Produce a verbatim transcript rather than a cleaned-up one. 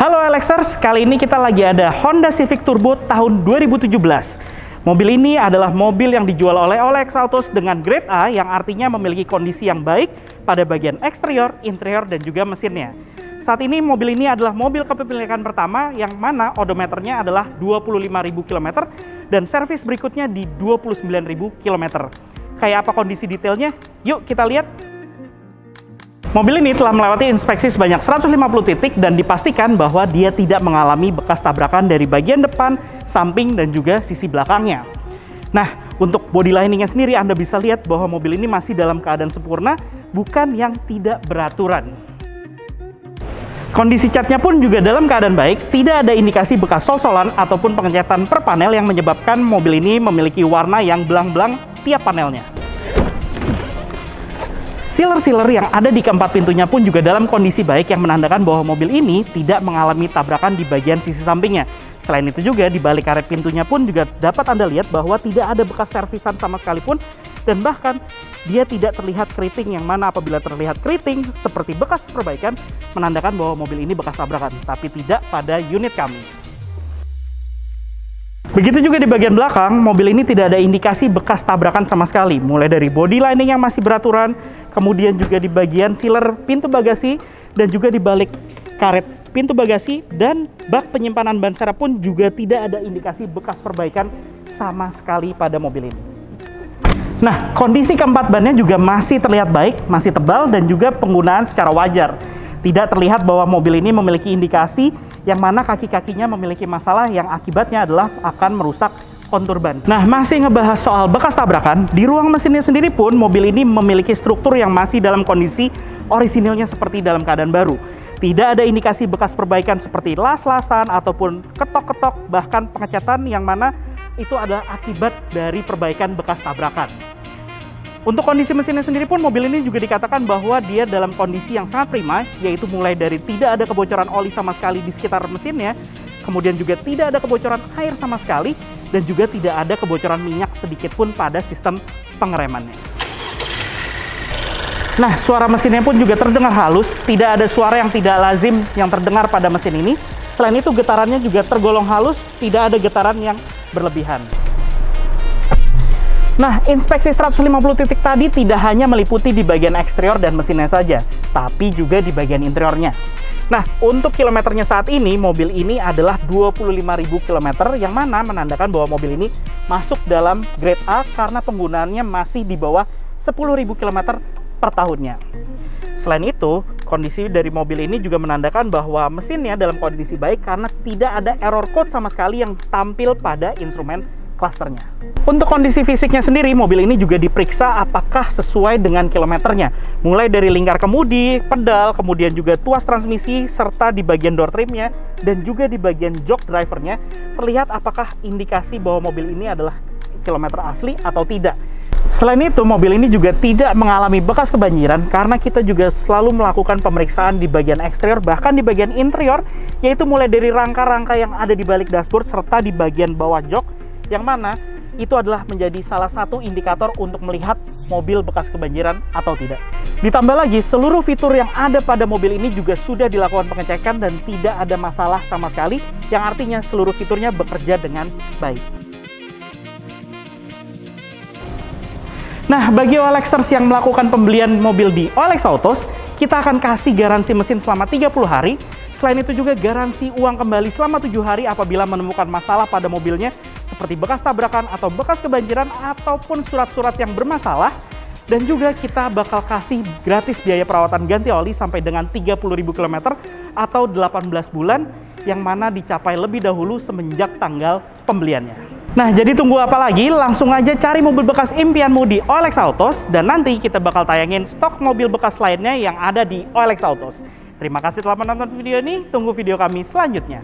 Halo OLXers, kali ini kita lagi ada Honda Civic Turbo tahun dua ribu tujuh belas. Mobil ini adalah mobil yang dijual oleh O L X Autos dengan grade A, yang artinya memiliki kondisi yang baik pada bagian eksterior, interior, dan juga mesinnya. Saat ini mobil ini adalah mobil kepemilikan pertama yang mana odometernya adalah dua puluh lima ribu km dan servis berikutnya di dua puluh sembilan ribu km. Kayak apa kondisi detailnya? Yuk kita lihat. Mobil ini telah melewati inspeksi sebanyak seratus lima puluh titik dan dipastikan bahwa dia tidak mengalami bekas tabrakan dari bagian depan, samping, dan juga sisi belakangnya. Nah, untuk body liningnya sendiri Anda bisa lihat bahwa mobil ini masih dalam keadaan sempurna, bukan yang tidak beraturan. Kondisi catnya pun juga dalam keadaan baik, tidak ada indikasi bekas sol-solan ataupun pengecapan per panel yang menyebabkan mobil ini memiliki warna yang belang-belang tiap panelnya. Sealer-sealer yang ada di keempat pintunya pun juga dalam kondisi baik yang menandakan bahwa mobil ini tidak mengalami tabrakan di bagian sisi sampingnya. Selain itu juga di balik karet pintunya pun juga dapat Anda lihat bahwa tidak ada bekas servisan sama sekalipun, dan bahkan dia tidak terlihat keriting, yang mana apabila terlihat keriting seperti bekas perbaikan menandakan bahwa mobil ini bekas tabrakan, tapi tidak pada unit kami. Begitu juga di bagian belakang, mobil ini tidak ada indikasi bekas tabrakan sama sekali. Mulai dari body lining yang masih beraturan, kemudian juga di bagian sealer pintu bagasi, dan juga di balik karet pintu bagasi, dan bak penyimpanan ban serep pun juga tidak ada indikasi bekas perbaikan sama sekali pada mobil ini. Nah, kondisi keempat bannya juga masih terlihat baik, masih tebal, dan juga penggunaan secara wajar. Tidak terlihat bahwa mobil ini memiliki indikasi yang mana kaki-kakinya memiliki masalah yang akibatnya adalah akan merusak kontur ban. Nah, masih ngebahas soal bekas tabrakan, di ruang mesinnya sendiri pun mobil ini memiliki struktur yang masih dalam kondisi orisinilnya seperti dalam keadaan baru. Tidak ada indikasi bekas perbaikan seperti las-lasan ataupun ketok-ketok, bahkan pengecatan yang mana itu adalah akibat dari perbaikan bekas tabrakan. Untuk kondisi mesinnya sendiri pun mobil ini juga dikatakan bahwa dia dalam kondisi yang sangat prima, yaitu mulai dari tidak ada kebocoran oli sama sekali di sekitar mesinnya, kemudian juga tidak ada kebocoran air sama sekali, dan juga tidak ada kebocoran minyak sedikit pun pada sistem pengeremannya. Nah, suara mesinnya pun juga terdengar halus, tidak ada suara yang tidak lazim yang terdengar pada mesin ini. Selain itu getarannya juga tergolong halus, tidak ada getaran yang berlebihan. Nah, inspeksi seratus lima puluh titik tadi tidak hanya meliputi di bagian eksterior dan mesinnya saja, tapi juga di bagian interiornya. Nah, untuk kilometernya saat ini, mobil ini adalah dua puluh lima ribu kilometer, yang mana menandakan bahwa mobil ini masuk dalam grade A karena penggunaannya masih di bawah sepuluh ribu kilometer per tahunnya. Selain itu, kondisi dari mobil ini juga menandakan bahwa mesinnya dalam kondisi baik karena tidak ada error code sama sekali yang tampil pada instrumen klasternya. Untuk kondisi fisiknya sendiri, mobil ini juga diperiksa apakah sesuai dengan kilometernya. Mulai dari lingkar kemudi, pedal, kemudian juga tuas transmisi, serta di bagian door trimnya, dan juga di bagian jok drivernya, terlihat apakah indikasi bahwa mobil ini adalah kilometer asli atau tidak. Selain itu, mobil ini juga tidak mengalami bekas kebanjiran karena kita juga selalu melakukan pemeriksaan di bagian eksterior, bahkan di bagian interior, yaitu mulai dari rangka-rangka yang ada di balik dashboard, serta di bagian bawah jok, yang mana itu adalah menjadi salah satu indikator untuk melihat mobil bekas kebanjiran atau tidak. Ditambah lagi, seluruh fitur yang ada pada mobil ini juga sudah dilakukan pengecekan dan tidak ada masalah sama sekali, yang artinya seluruh fiturnya bekerja dengan baik. Nah, bagi OLXers yang melakukan pembelian mobil di O L X Autos, kita akan kasih garansi mesin selama tiga puluh hari. Selain itu juga garansi uang kembali selama tujuh hari apabila menemukan masalah pada mobilnya, seperti bekas tabrakan atau bekas kebanjiran ataupun surat-surat yang bermasalah, dan juga kita bakal kasih gratis biaya perawatan ganti oli sampai dengan tiga puluh ribu km atau delapan belas bulan, yang mana dicapai lebih dahulu semenjak tanggal pembeliannya. Nah, jadi tunggu apa lagi? Langsung aja cari mobil bekas impianmu di O L X Autos, dan nanti kita bakal tayangin stok mobil bekas lainnya yang ada di O L X Autos. Terima kasih telah menonton video ini, tunggu video kami selanjutnya.